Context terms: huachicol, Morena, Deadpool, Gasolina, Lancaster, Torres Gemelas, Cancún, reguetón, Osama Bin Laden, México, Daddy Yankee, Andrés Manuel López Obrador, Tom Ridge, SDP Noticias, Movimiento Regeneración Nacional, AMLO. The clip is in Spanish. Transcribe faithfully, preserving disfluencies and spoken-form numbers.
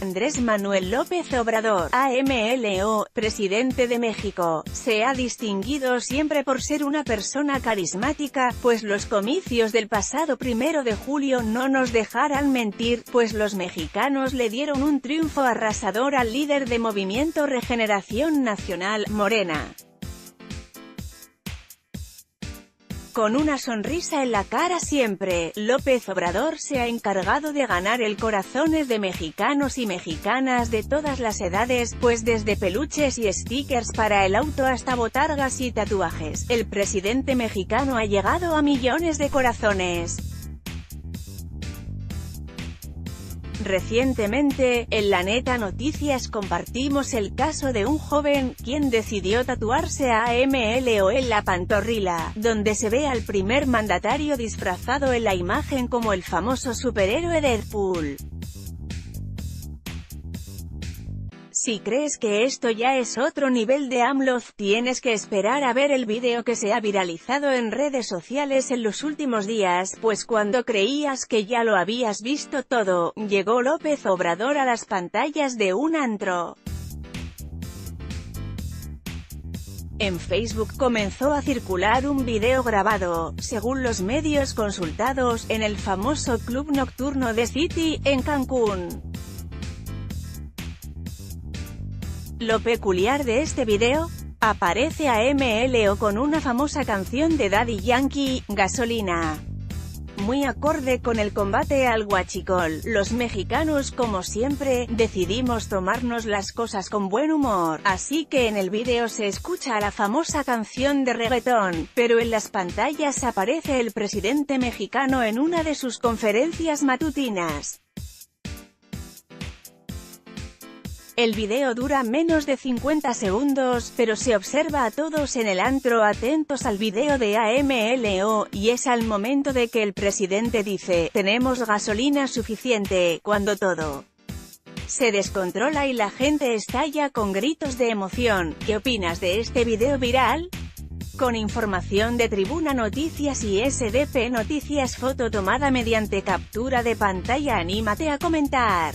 Andrés Manuel López Obrador, A M L O, presidente de México, se ha distinguido siempre por ser una persona carismática, pues los comicios del pasado primero de julio no nos dejarán mentir, pues los mexicanos le dieron un triunfo arrasador al líder de Movimiento Regeneración Nacional, Morena. Con una sonrisa en la cara siempre, López Obrador se ha encargado de ganar el corazones de mexicanos y mexicanas de todas las edades, pues desde peluches y stickers para el auto hasta botargas y tatuajes, el presidente mexicano ha llegado a millones de corazones. Recientemente, en La Neta Noticias compartimos el caso de un joven, quien decidió tatuarse a AMLO en la pantorrilla, donde se ve al primer mandatario disfrazado en la imagen como el famoso superhéroe Deadpool. Si crees que esto ya es otro nivel de AMLO, tienes que esperar a ver el video que se ha viralizado en redes sociales en los últimos días, pues cuando creías que ya lo habías visto todo, llegó López Obrador a las pantallas de un antro. En Facebook comenzó a circular un video grabado, según los medios consultados, en el famoso club nocturno de City, en Cancún. Lo peculiar de este video, aparece A M L O con una famosa canción de Daddy Yankee, Gasolina. Muy acorde con el combate al huachicol, los mexicanos como siempre, decidimos tomarnos las cosas con buen humor, así que en el video se escucha la famosa canción de Reguetón, pero en las pantallas aparece el presidente mexicano en una de sus conferencias matutinas. El video dura menos de cincuenta segundos, pero se observa a todos en el antro atentos al video de A M L O, y es al momento de que el presidente dice, tenemos gasolina suficiente, cuando todo se descontrola y la gente estalla con gritos de emoción. ¿Qué opinas de este video viral? Con información de Tribuna Noticias y S D P Noticias, foto tomada mediante captura de pantalla, anímate a comentar.